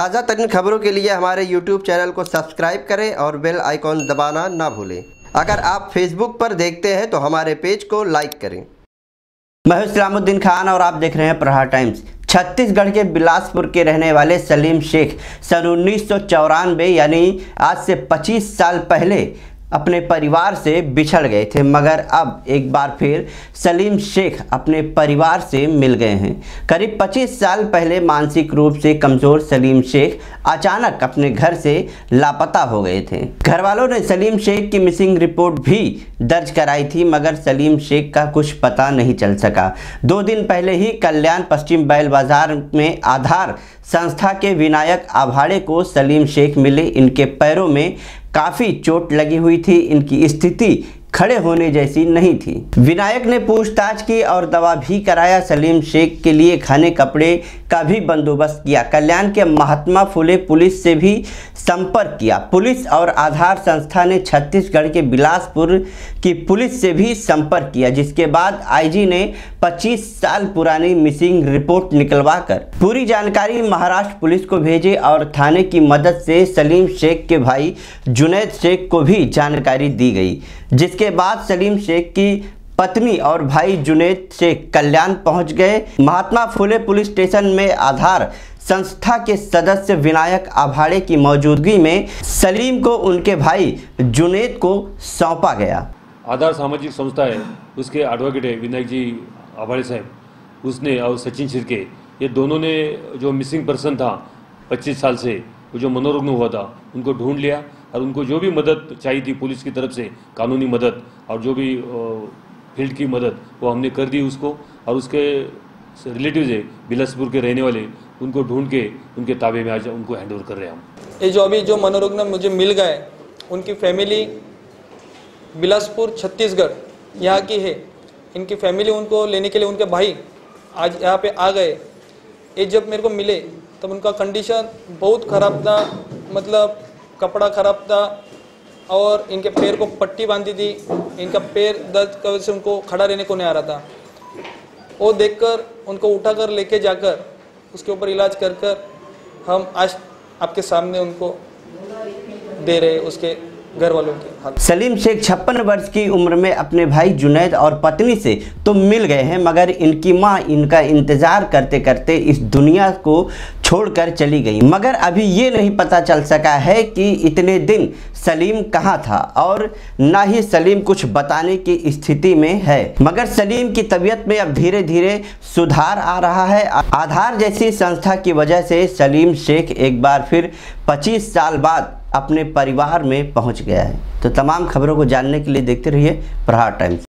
ताज़ा तरीन खबरों के लिए हमारे YouTube चैनल को सब्सक्राइब करें और बेल आइकॉन दबाना ना भूलें। अगर आप Facebook पर देखते हैं तो हमारे पेज को लाइक करें। मैं सलामुद्दीन खान और आप देख रहे हैं प्रहार टाइम्स। छत्तीसगढ़ के बिलासपुर के रहने वाले सलीम शेख सन 1994 यानी आज से 25 साल पहले अपने परिवार से बिछड़ गए थे, मगर अब एक बार फिर सलीम शेख अपने परिवार से मिल गए हैं। करीब 25 साल पहले मानसिक रूप से कमज़ोर सलीम शेख अचानक अपने घर से लापता हो गए थे। घर वालों ने सलीम शेख की मिसिंग रिपोर्ट भी दर्ज कराई थी, मगर सलीम शेख का कुछ पता नहीं चल सका। 2 दिन पहले ही कल्याण पश्चिम बैल बाजार में आधार संस्था के विनायक आभाड़े को सलीम शेख मिले। इनके पैरों में काफ़ी चोट लगी हुई थी, इनकी स्थिति खड़े होने जैसी नहीं थी। विनायक ने पूछताछ की और दवा भी कराया। सलीम शेख के लिए खाने कपड़े का भी बंदोबस्त किया। कल्याण के महात्मा फुले पुलिस से भी संपर्क किया। पुलिस और आधार संस्था ने छत्तीसगढ़ के बिलासपुर की पुलिस से भी संपर्क किया, जिसके बाद आईजी ने 25 साल पुरानी मिसिंग रिपोर्ट निकलवाकर पूरी जानकारी महाराष्ट्र पुलिस को भेजे और थाने की मदद से सलीम शेख के भाई जुनेद शेख को भी जानकारी दी गई, जिसके बाद सलीम शेख की पत्नी और भाई जुनेद शेख कल्याण पहुंच गए। महात्मा फुले पुलिस स्टेशन में आधार संस्था के सदस्य विनायक आभाड़े की मौजूदगी में सलीम को उनके भाई जुनेद को सौंपा गया। आधार सामाजिक संस्था है, उसके एडवोकेट है विनायक जी आभाड़े साहब, उसने और सचिन शिर्के, ये दोनों ने जो मिसिंग पर्सन था 25 साल से जो मनोरुग्ण हुआ था उनको ढूंढ लिया और उनको जो भी मदद चाहिए थी पुलिस की तरफ से, कानूनी मदद और जो भी फील्ड की मदद, वो हमने कर दी उसको। और उसके रिलेटिव्स है बिलासपुर के रहने वाले, उनको ढूंढ के उनके ताबे में आज उनको हैंड ओवर कर रहे हैं हम। ये जो अभी जो मनोरुग्ण मुझे मिल गए, उनकी फैमिली बिलासपुर छत्तीसगढ़ यहाँ की है। इनकी फैमिली उनको लेने के लिए उनके भाई आज यहाँ पे आ गए। ये जब मेरे को मिले तब उनका कंडीशन बहुत ख़राब था, मतलब कपड़ा ख़राब था और इनके पैर को पट्टी बांधी थी। इनका पैर दर्द की वजह से उनको खड़ा रहने को नहीं आ रहा था। वो देखकर उनको उठाकर लेके जाकर उसके ऊपर इलाज कर कर हम आज आपके सामने उनको दे रहे उसके घर वालों के हाथ। सलीम शेख 56 वर्ष की उम्र में अपने भाई जुनेद और पत्नी से तो मिल गए हैं, मगर इनकी माँ इनका इंतज़ार करते करते इस दुनिया को छोड़कर चली गई। मगर अभी ये नहीं पता चल सका है कि इतने दिन सलीम कहाँ था और ना ही सलीम कुछ बताने की स्थिति में है। मगर सलीम की तबीयत में अब धीरे धीरे सुधार आ रहा है। आधार जैसी संस्था की वजह से सलीम शेख एक बार फिर 25 साल बाद अपने परिवार में पहुंच गया है। तो तमाम खबरों को जानने के लिए देखते रहिए प्रहार टाइम्स।